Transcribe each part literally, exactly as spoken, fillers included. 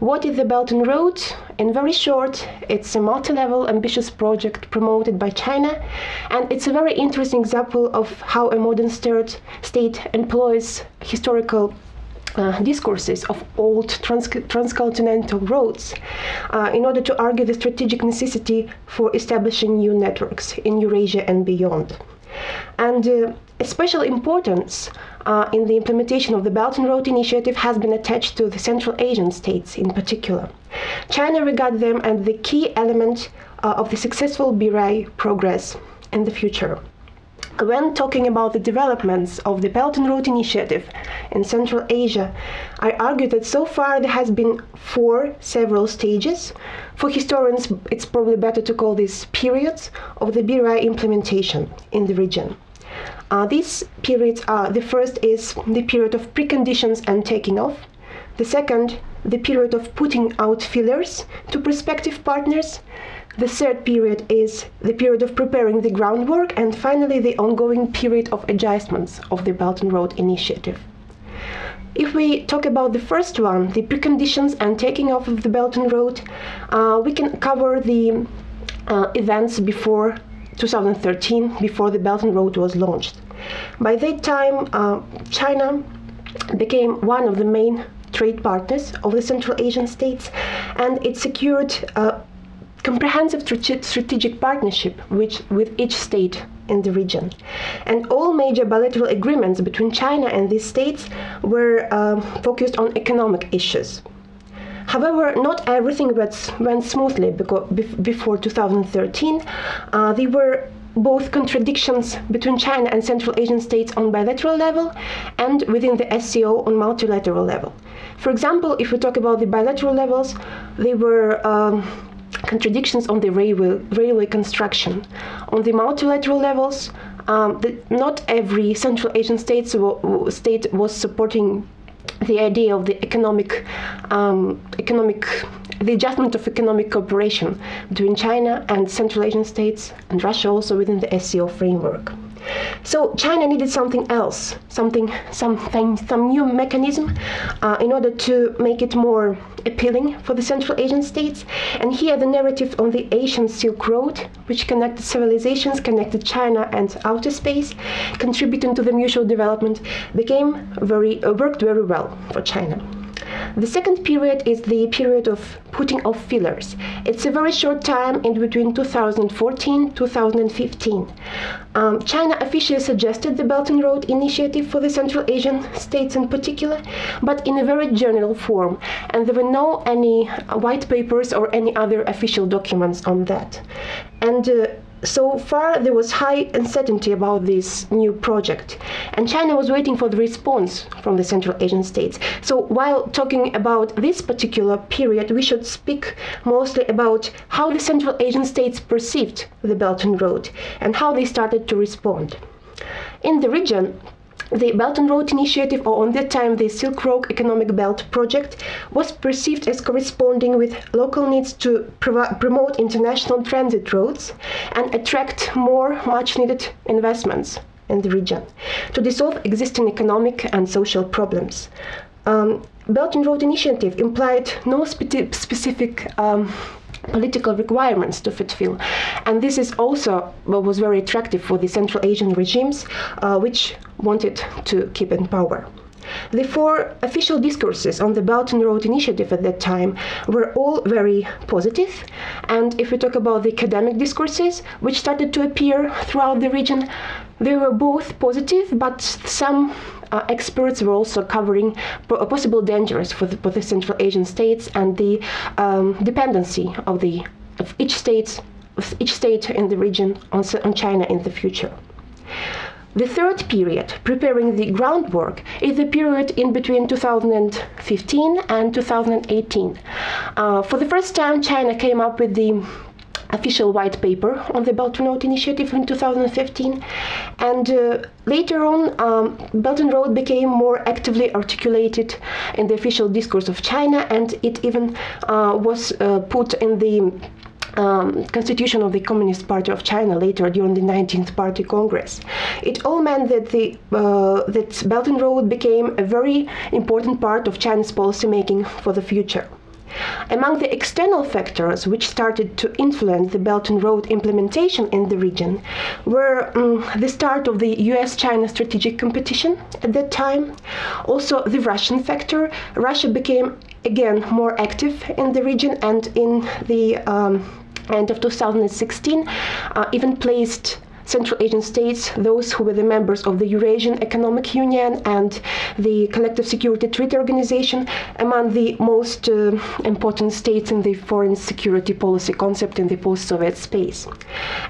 What is the Belt and Road? In very short, it's a multi-level ambitious project promoted by China, and it's a very interesting example of how a modern state employs historical Uh, discourses of old trans transcontinental roads uh, in order to argue the strategic necessity for establishing new networks in Eurasia and beyond. And uh, a special importance uh, in the implementation of the Belt and Road Initiative has been attached to the Central Asian states in particular. China regards them as the key element uh, of the successful B R I progress in the future. When talking about the developments of the Belt and Road Initiative in Central Asia, I argue that so far there has been four several stages. For historians, it's probably better to call these periods of the B R I implementation in the region. Uh, these periods are, the first is the period of preconditions and taking off. The second, the period of putting out feelers to prospective partners. The third period is the period of preparing the groundwork, and finally the ongoing period of adjustments of the Belt and Road Initiative. If we talk about the first one, the preconditions and taking off of the Belt and Road, uh, we can cover the uh, events before two thousand thirteen, before the Belt and Road was launched. By that time, uh, China became one of the main trade partners of the Central Asian states, and it secured uh, comprehensive strategic partnership which, with each state in the region. And all major bilateral agreements between China and these states were uh, focused on economic issues. However, not everything went smoothly before two thousand thirteen. Uh, there were both contradictions between China and Central Asian states on bilateral level and within the S C O on multilateral level. For example, if we talk about the bilateral levels, they were um, contradictions on the railway, railway construction. On the multilateral levels, um, the, not every Central Asian states state was supporting the idea of the economic, um, economic, the adjustment of economic cooperation between China and Central Asian states, and Russia also within the S C O framework. So China needed something else, something, something, some new mechanism uh, in order to make it more appealing for the Central Asian states. And here the narrative on the Asian Silk Road, which connected civilizations, connected China and outer space, contributing to the mutual development, became very uh, worked very well for China. The second period is the period of putting off fillers. It's a very short time in between two thousand fourteen to two thousand fifteen. Um, China officially suggested the Belt and Road Initiative for the Central Asian states in particular, but in a very general form, and there were no any white papers or any other official documents on that. And uh, so far there was high uncertainty about this new project, and China was waiting for the response from the Central Asian states. So while talking about this particular period, we should speak mostly about how the Central Asian states perceived the Belt and Road and how they started to respond. In the region, the Belt and Road Initiative, or on that time the Silk Road Economic Belt project, was perceived as corresponding with local needs to promote international transit routes and attract more much-needed investments in the region to dissolve existing economic and social problems. Um, Belt and Road Initiative implied no spe specific um, political requirements to fulfill, and this is also what was very attractive for the Central Asian regimes, uh, which wanted to keep in power. The four official discourses on the Belt and Road Initiative at that time were all very positive, and if we talk about the academic discourses, which started to appear throughout the region, they were both positive, but some Uh, experts were also covering possible dangers for the, for the Central Asian states and the um, dependency of the of each state of each state in the region on, on China in the future. The third period, preparing the groundwork, is the period in between two thousand fifteen and two thousand eighteen. Uh, for the first time, China came up with the official white paper on the Belt and Road Initiative in two thousand fifteen, and uh, later on um, Belt and Road became more actively articulated in the official discourse of China, and it even uh, was uh, put in the um, constitution of the Communist Party of China later during the nineteenth Party Congress. It all meant that the uh, that Belt and Road became a very important part of China's policy making for the future. Among the external factors which started to influence the Belt and Road implementation in the region were um, the start of the U S China strategic competition at that time, also the Russian factor. Russia became again more active in the region, and in the um, end of two thousand sixteen uh, even placed Central Asian states, those who were the members of the Eurasian Economic Union and the Collective Security Treaty Organization, among the most uh, important states in the foreign security policy concept in the post-Soviet space.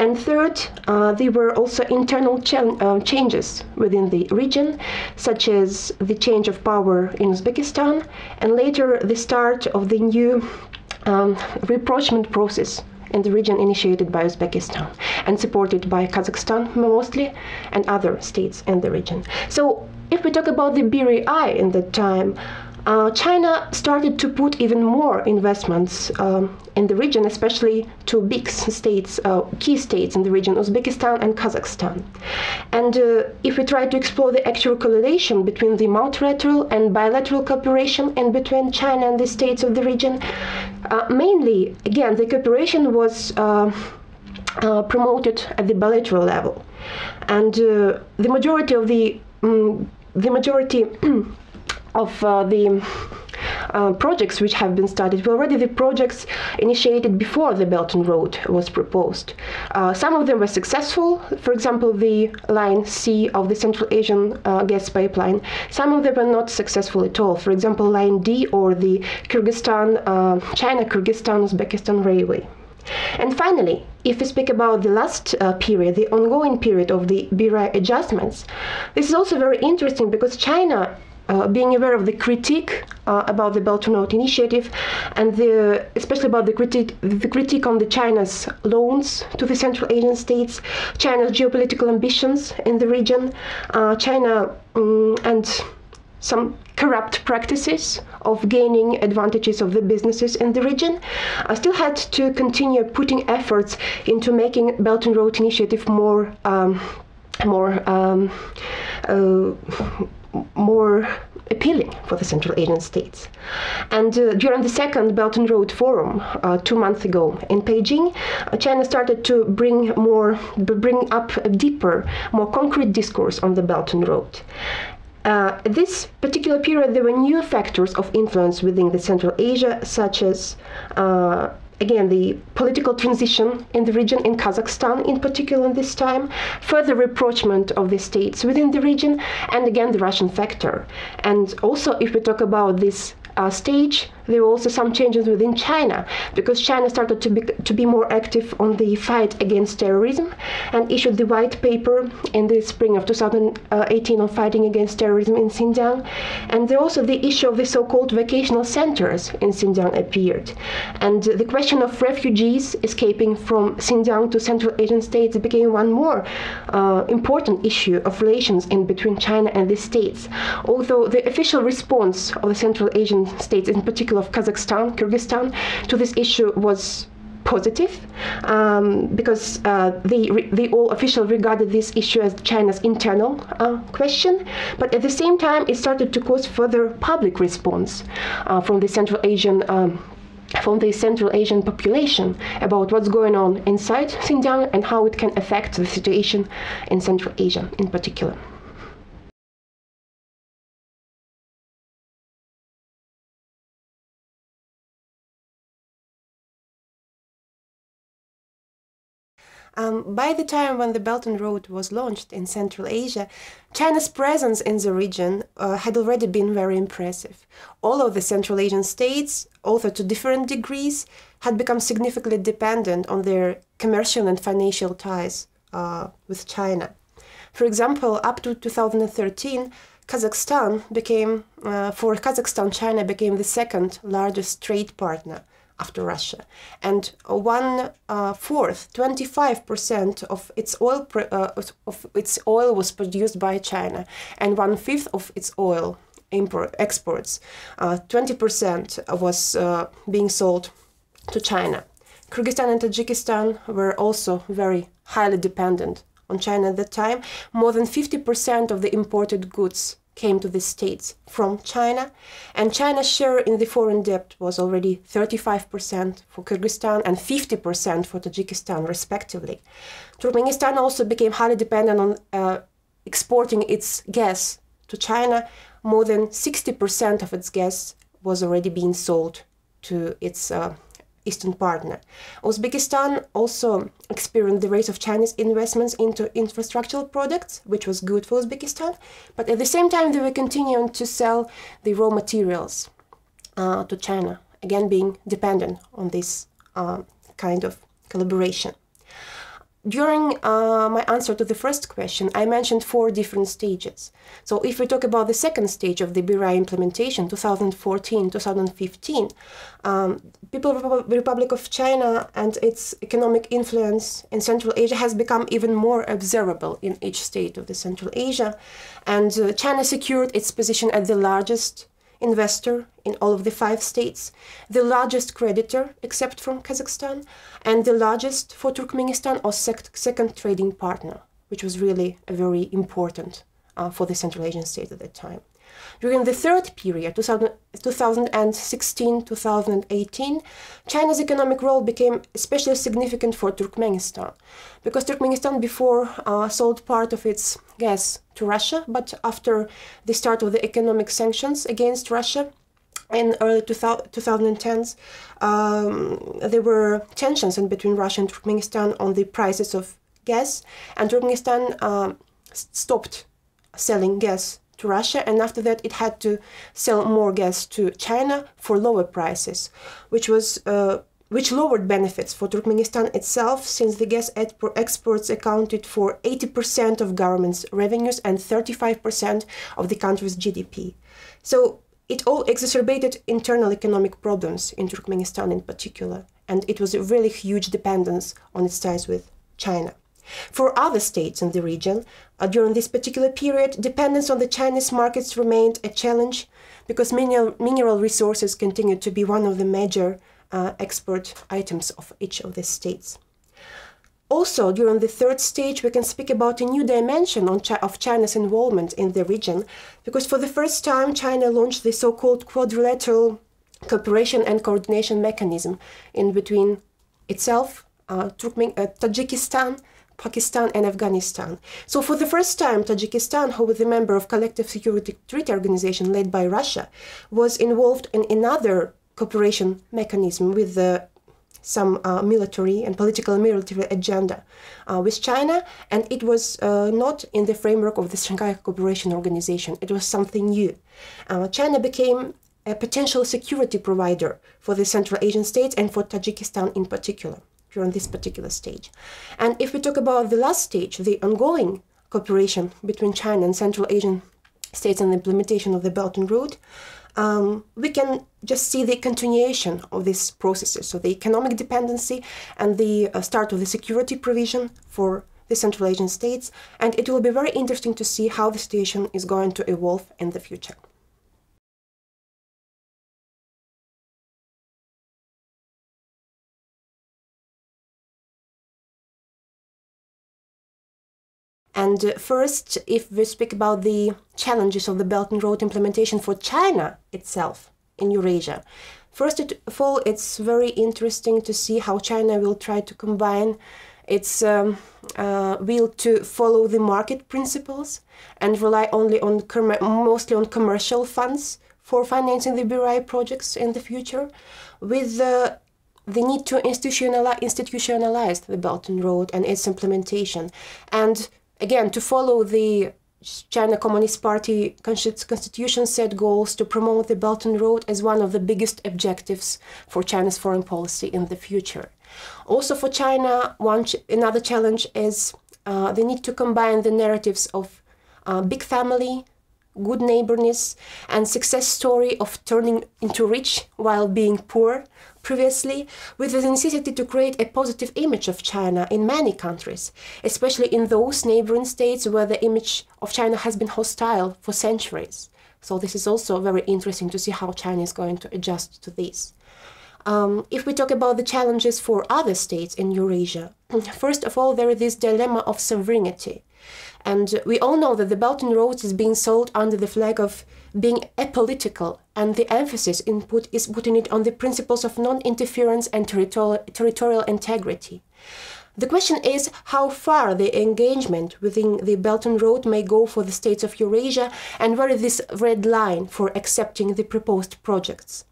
And third, uh, there were also internal ch uh, changes within the region, such as the change of power in Uzbekistan, and later the start of the new um, rapprochement process in the region initiated by Uzbekistan and supported by Kazakhstan mostly and other states in the region. So if we talk about the B R I in that time, uh, China started to put even more investments um, in the region, especially two big states, uh, key states in the region, Uzbekistan and Kazakhstan. And uh, if we try to explore the actual correlation between the multilateral and bilateral cooperation in between China and the states of the region, Uh, mainly, again, the cooperation was uh, uh, promoted at the bilateral level, and uh, the majority of the um, the majority of uh, the uh, projects which have been studied were already the projects initiated before the Belt and Road was proposed. Uh, some of them were successful, for example, the Line C of the Central Asian uh, gas pipeline. Some of them were not successful at all, for example, Line D or the Kyrgyzstan, uh, China-Kyrgyzstan-Uzbekistan railway. And finally, if we speak about the last uh, period, the ongoing period of the B R I adjustments, this is also very interesting because China, Uh, being aware of the critique uh, about the Belt and Road Initiative, and the, especially about the critique, the critique on the China's loans to the Central Asian states, China's geopolitical ambitions in the region, uh, China um, and some corrupt practices of gaining advantages of the businesses in the region, uh, still had to continue putting efforts into making Belt and Road Initiative more, um, more um, uh, more appealing for the Central Asian states. And uh, during the second Belt and Road Forum uh, two months ago in Beijing, uh, China started to bring more, bring up a deeper, more concrete discourse on the Belt and Road. Uh, at this particular period, there were new factors of influence within the Central Asia, such as uh, again, the political transition in the region, in Kazakhstan in particular this time, further rapprochement of the states within the region, and again the Russian factor. And also, if we talk about this uh, stage, there were also some changes within China, because China started to be, to be more active on the fight against terrorism and issued the white paper in the spring of two thousand eighteen on fighting against terrorism in Xinjiang. And there also the issue of the so-called vocational centers in Xinjiang appeared. And the question of refugees escaping from Xinjiang to Central Asian states became one more uh, important issue of relations in between China and the states. Although the official response of the Central Asian states, in particular of Kazakhstan, Kyrgyzstan, to this issue was positive, um, because uh, they, re they all officially regarded this issue as China's internal uh, question, but at the same time it started to cause further public response uh, from the Central Asian um, from the Central Asian population about what's going on inside Xinjiang and how it can affect the situation in Central Asia in particular. Um, by the time when the Belt and Road was launched in Central Asia, China's presence in the region uh, had already been very impressive. All of the Central Asian states, although to different degrees, had become significantly dependent on their commercial and financial ties uh, with China. For example, up to two thousand thirteen, Kazakhstan became, uh, for Kazakhstan, China became the second largest trade partner after Russia, and one uh, fourth, twenty-five percent of its oil pre uh, of its oil was produced by China, and one fifth of its oil import exports, twenty percent uh, was uh, being sold to China. Kyrgyzstan and Tajikistan were also very highly dependent on China at that time. More than fifty percent of the imported goods came to the states from China, and China's share in the foreign debt was already thirty-five percent for Kyrgyzstan and fifty percent for Tajikistan, respectively. Turkmenistan also became highly dependent on uh, exporting its gas to China. More than sixty percent of its gas was already being sold to its uh, Eastern partner. Uzbekistan also experienced the rise of Chinese investments into infrastructural products, which was good for Uzbekistan, but at the same time they were continuing to sell the raw materials uh, to China, again being dependent on this uh, kind of collaboration. During uh, my answer to the first question, I mentioned four different stages. So if we talk about the second stage of the B R I implementation, twenty fourteen to twenty fifteen, um, People's Republic of China and its economic influence in Central Asia has become even more observable in each state of the Central Asia. And uh, China secured its position as the largest investor in all of the five states, the largest creditor except from Kazakhstan, and the largest for Turkmenistan or second trading partner, which was really very important uh, for the Central Asian state at that time. During the third period, two thousand sixteen to two thousand eighteen, China's economic role became especially significant for Turkmenistan, because Turkmenistan before uh, sold part of its gas to Russia, but after the start of the economic sanctions against Russia in early twenty tens, um, there were tensions in between Russia and Turkmenistan on the prices of gas, and Turkmenistan uh, stopped selling gas to Russia, and after that it had to sell more gas to China for lower prices, which was uh, which lowered benefits for Turkmenistan itself, since the gas exports accounted for eighty percent of government's revenues and thirty-five percent of the country's G D P. So it all exacerbated internal economic problems in Turkmenistan in particular, and it was a really huge dependence on its ties with China. For other states in the region, uh, during this particular period, dependence on the Chinese markets remained a challenge, because mineral, mineral resources continued to be one of the major uh, export items of each of these states. Also, during the third stage, we can speak about a new dimension on chi of China's involvement in the region, because for the first time, China launched the so-called quadrilateral cooperation and coordination mechanism in between itself, uh, Turkmen uh, Tajikistan, Pakistan and Afghanistan. So for the first time, Tajikistan, who was a member of Collective Security Treaty Organization led by Russia, was involved in another cooperation mechanism with the, some uh, military and political military agenda uh, with China, and it was uh, not in the framework of the Shanghai Cooperation Organization. It was something new. Uh, China became a potential security provider for the Central Asian states and for Tajikistan in particular on this particular stage. And if we talk about the last stage, the ongoing cooperation between China and Central Asian states and the implementation of the Belt and Road, um, we can just see the continuation of these processes, so the economic dependency and the uh, start of the security provision for the Central Asian states, and it will be very interesting to see how the situation is going to evolve in the future. And first, if we speak about the challenges of the Belt and Road implementation for China itself in Eurasia, first of all, it's very interesting to see how China will try to combine its um, uh, will to follow the market principles and rely only on mostly on commercial funds for financing the B R I projects in the future, with the the need to institutionalize, institutionalize the Belt and Road and its implementation, and again, to follow the China Communist Party constitution set goals to promote the Belt and Road as one of the biggest objectives for China's foreign policy in the future. Also for China, one ch another challenge is uh, the need to combine the narratives of uh, big family, good neighborness, and success story of turning into rich while being poor previously, with the necessity to create a positive image of China in many countries, especially in those neighboring states where the image of China has been hostile for centuries. So this is also very interesting to see how China is going to adjust to this. Um, if we talk about the challenges for other states in Eurasia, first of all, there is this dilemma of sovereignty. And we all know that the Belt and Road is being sold under the flag of being apolitical, and the emphasis input is putting it on the principles of non-interference and territorial, territorial integrity. The question is how far the engagement within the Belt and Road may go for the states of Eurasia, and where is this red line for accepting the proposed projects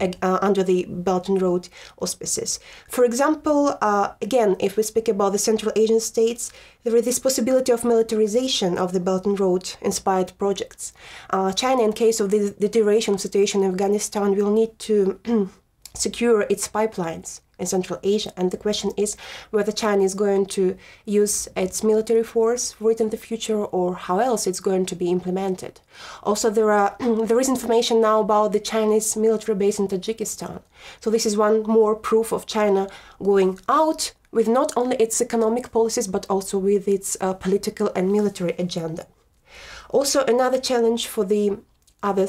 Uh, under the Belt and Road auspices. For example, uh, again, if we speak about the Central Asian states, there is this possibility of militarization of the Belt and Road-inspired projects. Uh, China, in case of the deterioration situation in Afghanistan, will need to secure its pipelines in Central Asia. And the question is whether China is going to use its military force for it in the future, or how else it's going to be implemented. Also, there are there is information now about the Chinese military base in Tajikistan. So this is one more proof of China going out with not only its economic policies, but also with its uh, political and military agenda. Also, another challenge for the other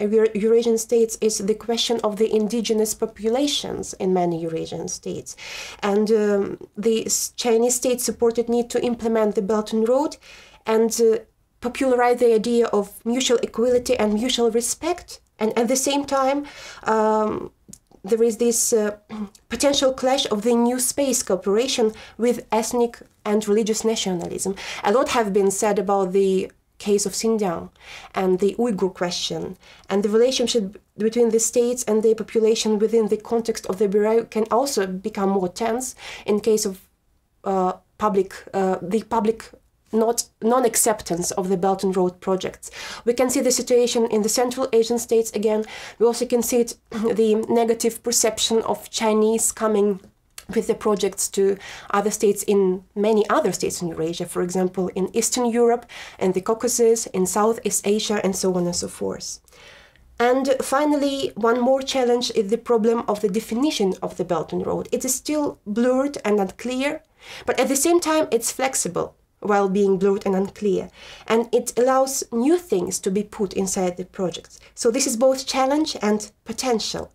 uh, Eurasian states is the question of the indigenous populations in many Eurasian states. And um, the Chinese state supported need to implement the Belt and Road and uh, popularize the idea of mutual equality and mutual respect. And at the same time, um, there is this uh, potential clash of the new space cooperation with ethnic and religious nationalism. A lot have been said about the case of Xinjiang and the Uyghur question, and the relationship between the states and their population within the context of the bureau can also become more tense in case of uh, public, uh, the public not non-acceptance of the Belt and Road projects. We can see the situation in the Central Asian states again. We also can see it, the negative perception of Chinese coming with the projects to other states in many other states in Eurasia, for example, in Eastern Europe and the Caucasus, in Southeast Asia, and so on and so forth. And finally, one more challenge is the problem of the definition of the Belt and Road. It is still blurred and unclear, but at the same time, it's flexible while being blurred and unclear. And it allows new things to be put inside the projects. So this is both challenge and potential.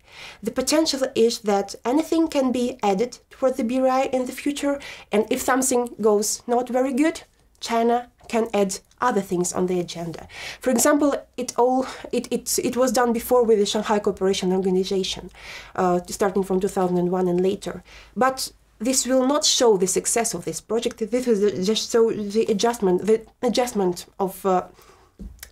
The potential is that anything can be added toward the B R I in the future. And if something goes not very good, China can add other things on the agenda. For example, it all it it, it was done before with the Shanghai Cooperation Organization, uh, starting from two thousand one and later. But this will not show the success of this project. This is just so the adjustment, the adjustment of uh,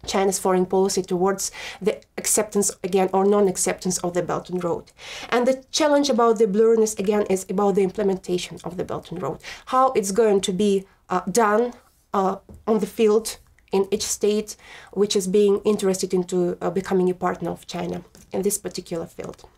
China's foreign policy towards the acceptance again or non-acceptance of the Belt and Road. And the challenge about the blurriness again is about the implementation of the Belt and Road, how it's going to be uh, done uh, on the field in each state which is being interested into uh, becoming a partner of China in this particular field.